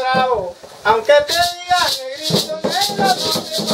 bravo, aunque te digan negrito, negro, no me